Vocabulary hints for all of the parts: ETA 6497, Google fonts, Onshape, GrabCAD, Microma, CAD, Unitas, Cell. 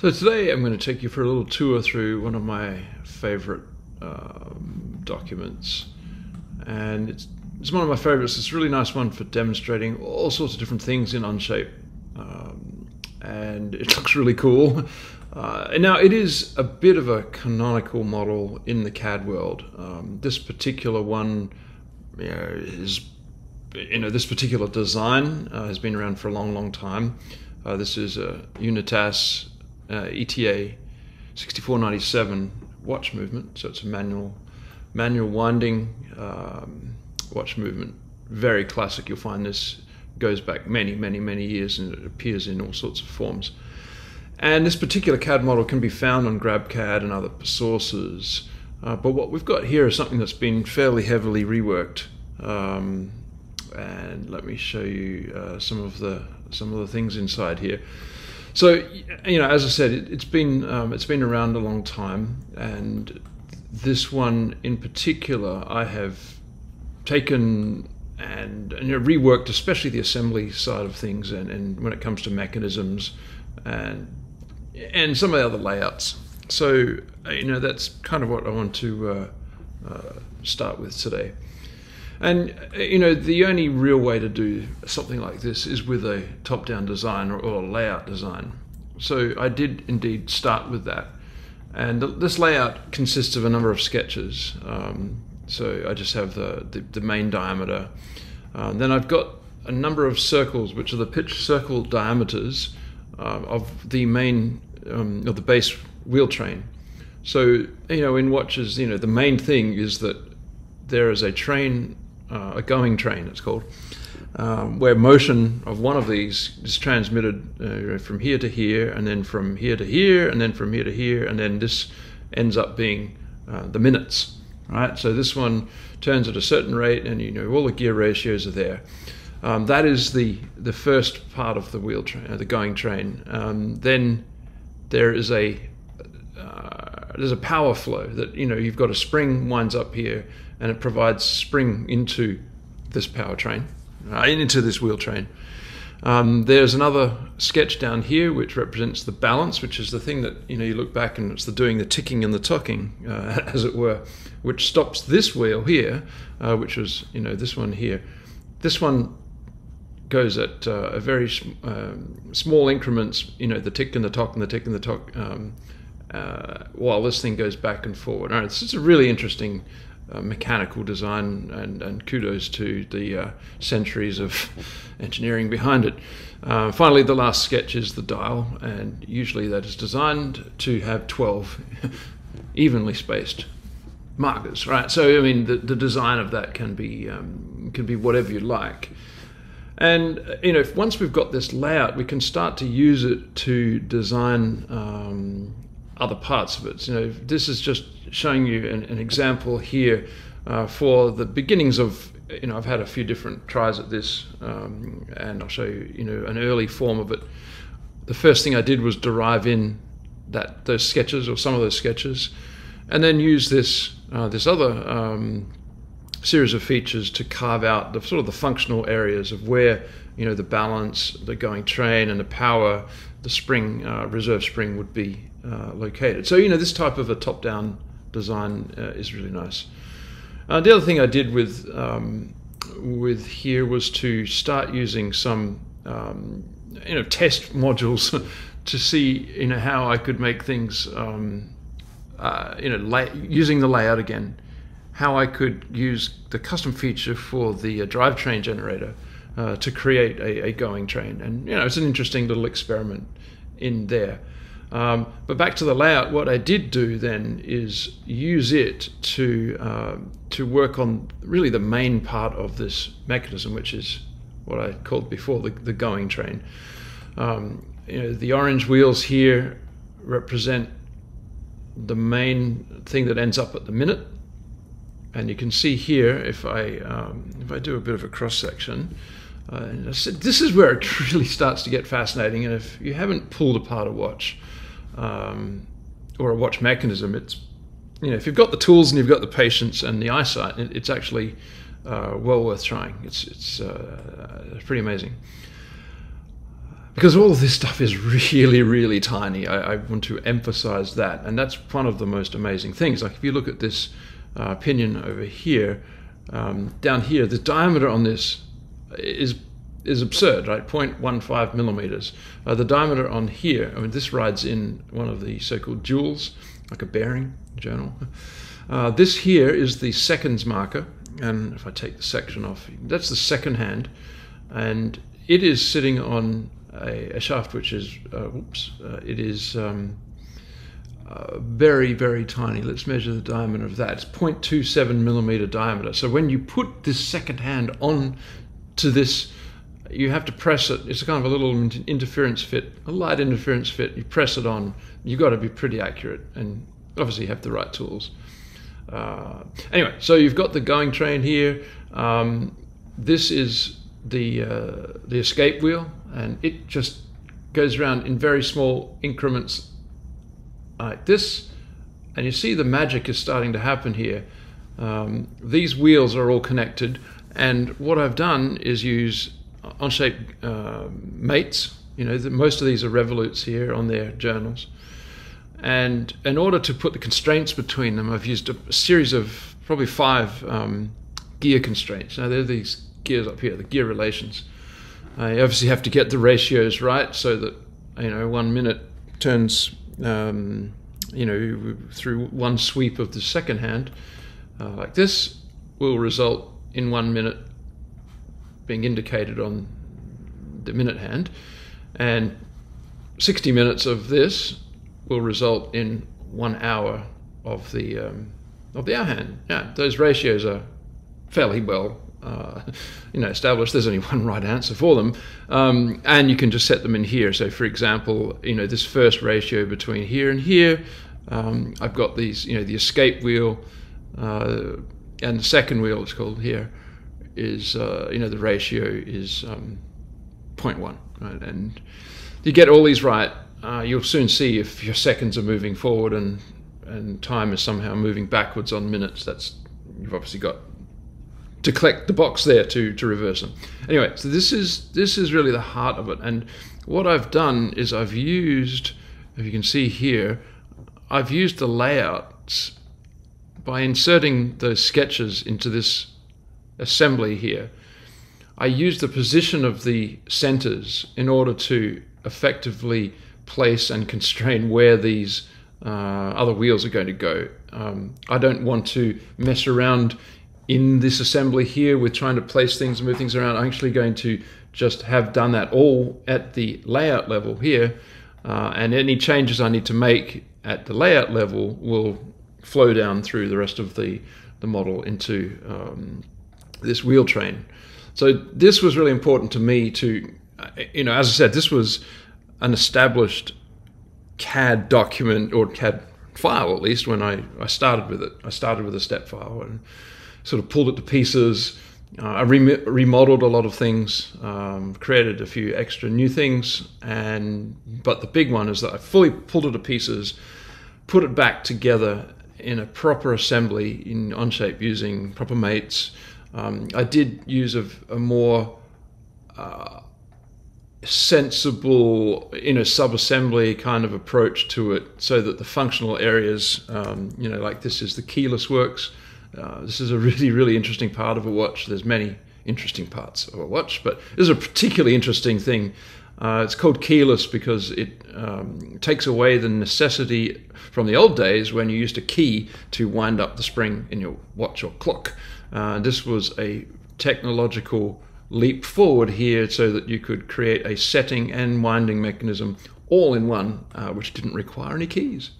So today I'm going to take you for a little tour through one of my favorite documents, and it's one of my favorites. It's a really nice one for demonstrating all sorts of different things in Onshape, and it looks really cool. And now it is a bit of a canonical model in the CAD world. This particular one, this particular design has been around for a long, long time. This is a Unitas ETA 6497 watch movement, so it's a manual winding watch movement. Very classic. You'll find this goes back many, many, many years, and it appears in all sorts of forms. And this particular CAD model can be found on GrabCAD and other sources, but what we've got here is something that's been fairly heavily reworked. And let me show you some of the things inside here. So, as I said, it's been around a long time, and this one in particular I have taken and reworked, especially the assembly side of things, and when it comes to mechanisms and some of the other layouts. So, that's kind of what I want to start with today. And, the only real way to do something like this is with a top-down design or a layout design. So I did indeed start with that. And this layout consists of a number of sketches. So I just have the main diameter. Then I've got a number of circles, which are the pitch circle diameters of the main, of the base wheel train. So, in watches, the main thing is that there is a train, a going train it's called, where motion of one of these is transmitted from here to here, and then from here to here, and then from here to here, and then this ends up being the minutes. Right? So this one turns at a certain rate, and all the gear ratios are there. That is the first part of the wheel train, the going train. Then there is there's a power flow that, you've got a spring winds up here, and it provides spring into this power train, into this wheel train. There's another sketch down here which represents the balance, which is the thing that, you look back and it's the ticking and the tocking, as it were, which stops this wheel here, which was, this one here. This one goes at a very small increments, the tick and the tock and the tick and the tock, while this thing goes back and forward. All right, it's a really interesting mechanical design, and kudos to the centuries of engineering behind it. Finally, the last sketch is the dial, and usually that is designed to have 12 evenly spaced markers. Right, so I mean the design of that can be whatever you like. And once we've got this layout, we can start to use it to design other parts of it. This is just showing you an example here for the beginnings of. I've had a few different tries at this, and I'll show you. An early form of it. The first thing I did was derive in those sketches, or some of those sketches, and then use this other series of features to carve out the functional areas of where the balance, the going train, and the power, the spring, reserve spring would be located. So this type of a top-down design is really nice. The other thing I did with here was to start using some test modules to see how I could make things using the layout again. How I could use the custom feature for the drivetrain generator to create a going train, and it's an interesting little experiment in there. But back to the layout, what I did do then is use it to work on really the main part of this mechanism, which is what I called before the going train. The orange wheels here represent the main thing that ends up at the minute. And you can see here, if I do a bit of a cross section, and I said, this is where it really starts to get fascinating. And if you haven't pulled apart a watch or a watch mechanism, it's if you've got the tools and you've got the patience and the eyesight, it's actually well worth trying. It's pretty amazing. because all of this stuff is really, really tiny. I want to emphasize that, and that's one of the most amazing things. Like if you look at this pinion over here, down here, the diameter on this is absurd, right? 0.15 millimeters. The diameter on here, I mean, this rides in one of the so-called joules, like a bearing journal. This here is the seconds marker, and if I take the section off, that's the second hand, and it is sitting on a shaft which is, it is very, very tiny. Let's measure the diameter of that. It's 0.27 millimeter diameter. So when you put this second hand on to this, you have to press it. It's kind of a little interference fit, a light interference fit. You press it on. You've got to be pretty accurate, and obviously have the right tools. Anyway, so you've got the going train here. This is the escape wheel, and it just goes around in very small increments like this. And you see the magic is starting to happen here. These wheels are all connected, and what I've done is use Onshape mates. You know, most of these are revolutes here on their journals. And in order to put the constraints between them, I've used a series of probably 5 gear constraints. Now, they're these gears up here, the gear relations. You obviously have to get the ratios right so that, you know, 1 minute turns, you know, through one sweep of the second hand, like this, will result in 1 minute being indicated on the minute hand. And 60 minutes of this will result in 1 hour of the hour hand. Yeah, those ratios are fairly well you know, established. There's only one right answer for them, and you can just set them in here. So, for example, you know, this first ratio between here and here, I've got these, you know, the escape wheel and the second wheel, it's called here, is you know, the ratio is 0.1, right? And you get all these right. You'll soon see if your seconds are moving forward and time is somehow moving backwards on minutes. That's, you've obviously got to collect the box there to reverse them. Anyway, so this is really the heart of it. And what I've done is I've used, if you can see here, I've used the layouts by inserting those sketches into this assembly here. I used the position of the centers in order to effectively place and constrain where these other wheels are going to go. I don't want to mess around in this assembly here with trying to place things and move things around. I'm actually going to just have done that all at the layout level here, and any changes I need to make at the layout level will flow down through the rest of the model into this wheel train. So this was really important to me to, you know, as I said, this was an established CAD document, or CAD file at least, when I started with it. I started with a step file and sort of pulled it to pieces. I remodeled a lot of things, created a few extra new things, but the big one is that I fully pulled it to pieces, put it back together in a proper assembly in Onshape using proper mates. I did use a more sensible, you know, sub-assembly kind of approach to it, so that the functional areas, you know, like this is the keyless works. This is a really, really interesting part of a watch. There's many interesting parts of a watch, but this is a particularly interesting thing. It's called keyless because it takes away the necessity from the old days when you used a key to wind up the spring in your watch or clock. This was a technological leap forward here, so that you could create a setting and winding mechanism all in one, which didn't require any keys.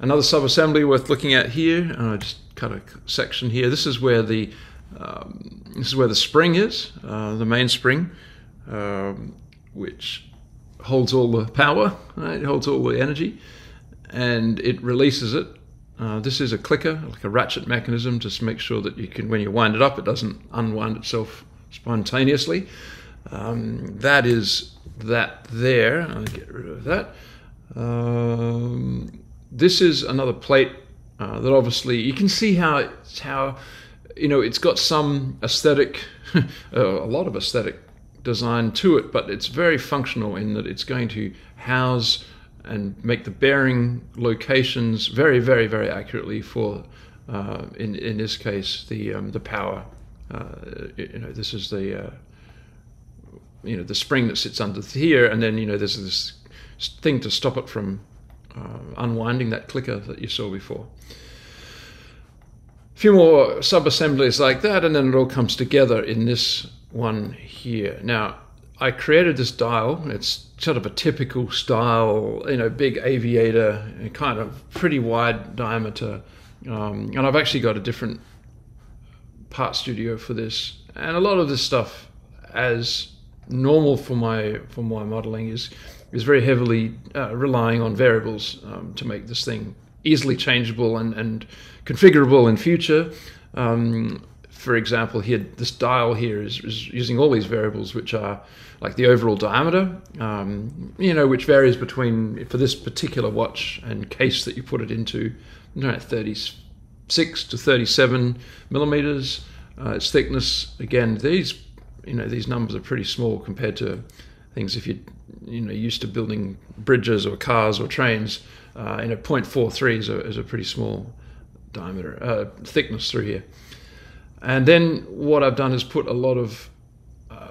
Another sub-assembly worth looking at here, I just cut a section here. This is where the spring is, the main spring, which holds all the power, right? It holds all the energy, and it releases it. This is a clicker, like a ratchet mechanism, just to make sure that you can, when you wind it up, it doesn't unwind itself spontaneously. That is that there. I'll get rid of that. This is another plate that obviously you can see how you know, it's got some aesthetic, a lot of aesthetic design to it, but it's very functional in that it's going to house and make the bearing locations very, very, very accurately for, in this case, the power. This is the the spring that sits under here, and then there's this thing to stop it from unwinding that clicker that you saw before. A few more sub-assemblies like that, and then it all comes together in this one here. Now, I created this dial. It's sort of a typical style, big aviator, kind of pretty wide diameter. And I've actually got a different part studio for this. And a lot of this stuff, as normal for my modeling, is very heavily relying on variables to make this thing easily changeable and configurable in future. For example, here, this dial here is using all these variables, which are like the overall diameter, which varies between, for this particular watch and case that you put it into, 36 to 37 millimeters. Its thickness, again, these numbers are pretty small compared to things if you're used to building bridges or cars or trains. 0.43 is a pretty small diameter thickness through here. And then what I've done is put a lot of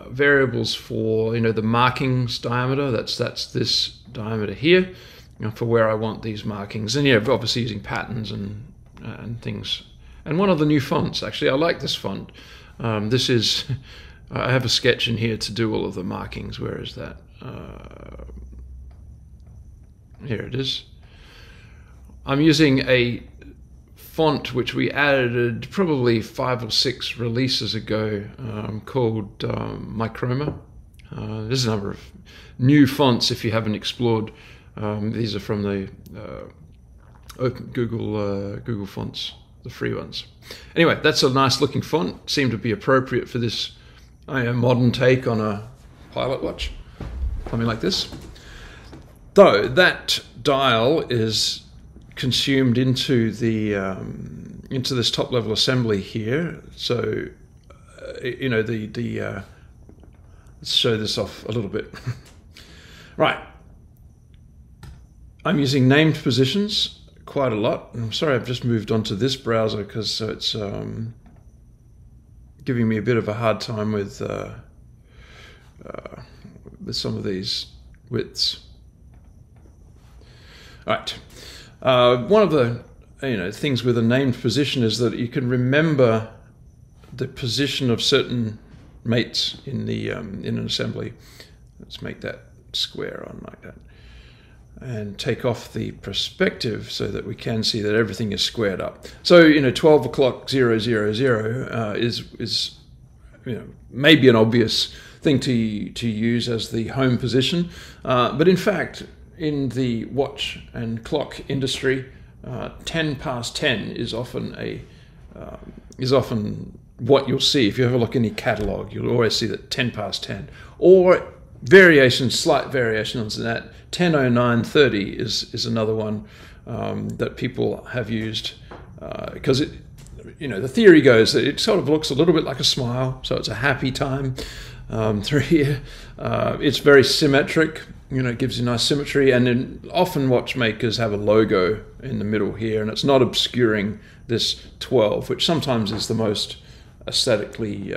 variables for the markings diameter. That's this diameter here, for where I want these markings. And obviously using patterns and things. And one of the new fonts, actually, I like this font. This is. I have a sketch in here to do all of the markings. Where is that? Here it is. I'm using a font which we added probably 5 or 6 releases ago, called Microma. There's a number of new fonts if you haven't explored. These are from the Google fonts, the free ones. Anyway, that's a nice looking font. Seemed to be appropriate for this. A modern take on a pilot watch, something like this. Though that dial is consumed into the into this top level assembly here. So let's show this off a little bit. Right, I'm using named positions quite a lot. I'm sorry, I've just moved on to this browser because it's. Giving me a bit of a hard time with some of these widths. All right, one of the things with a named position is that you can remember the position of certain mates in the in an assembly. Let's make that square on like that, and take off the perspective so that we can see that everything is squared up. So 12 o'clock 000 is maybe an obvious thing to use as the home position, but in fact in the watch and clock industry, 10 past 10 is often what you'll see. If you have a look in the catalog, you'll always see that 10 past 10 or slight variation on that. 10:09:30 is another one that people have used, because the theory goes that it sort of looks a little bit like a smile, so it's a happy time through here. It's very symmetric, it gives you nice symmetry, and then often watchmakers have a logo in the middle here, and it's not obscuring this 12, which sometimes is the most aesthetically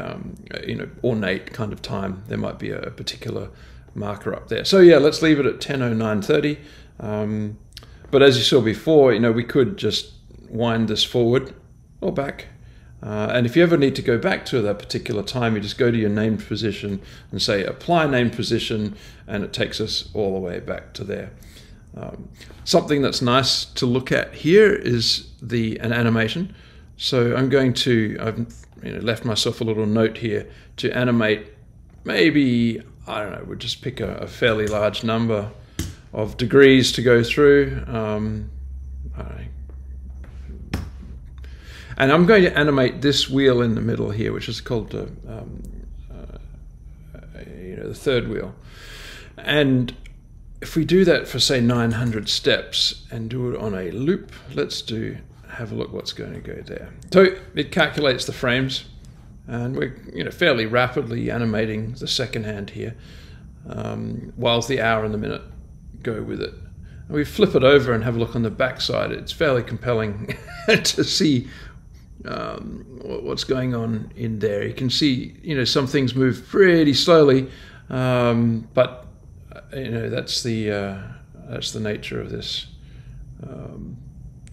ornate kind of time. There might be a particular marker up there, so yeah, let's leave it at 10:09:30. But as you saw before, we could just wind this forward or back, and if you ever need to go back to that particular time, you just go to your named position and say apply named position, and it takes us all the way back to there. Something that's nice to look at here is an animation. So I'm going to, I've left myself a little note here to animate. Maybe, I don't know, we'll just pick a fairly large number of degrees to go through. And I'm going to animate this wheel in the middle here, which is called the third wheel. And if we do that for say 900 steps and do it on a loop, let's have a look what's going to go there. So it calculates the frames, And we're fairly rapidly animating the second hand here, whilst the hour and the minute go with it. And we flip it over and have a look on the back side. It's fairly compelling to see what's going on in there. You can see some things move pretty slowly, but that's the nature of this.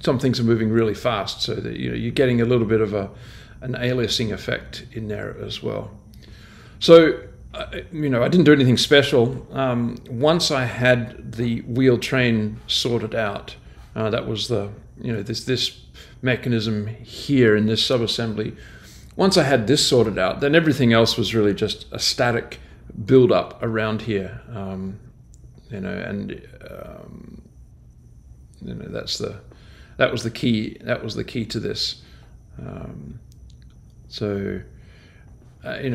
Some things are moving really fast, so that you're getting a little bit of an aliasing effect in there as well. So I didn't do anything special. Once I had the wheel train sorted out, that was the this mechanism here in this subassembly. Once I had this sorted out, then everything else was really just a static build-up around here. That was the key. That was the key to this. One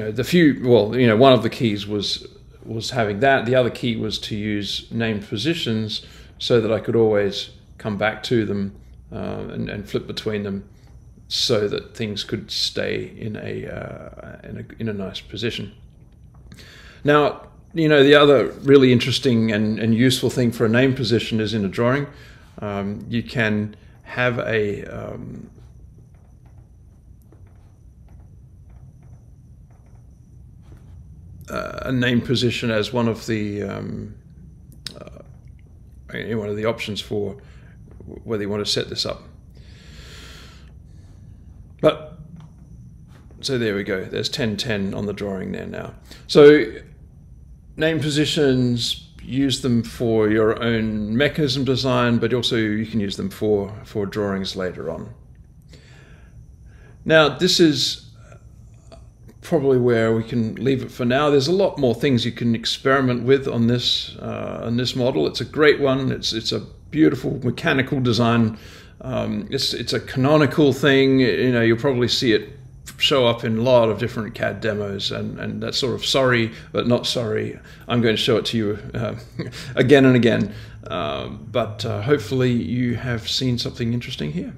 of the keys was having that. The other key was to use named positions so that I could always come back to them and flip between them, so that things could stay in a nice position. Now, the other really interesting and useful thing for a named position is in a drawing. You can have a named position as one of the options for whether you want to set this up. But so there we go. There's 1010 on the drawing there now. So named positions. Use them for your own mechanism design, but also you can use them for drawings later on. Now, this is probably where we can leave it for now. There's a lot more things you can experiment with on this model. It's a great one. It's a beautiful mechanical design. It's a canonical thing. You'll probably see it show up in a lot of different CAD demos, and that's sort of sorry but not sorry. I'm going to show it to you again and again, but hopefully you have seen something interesting here.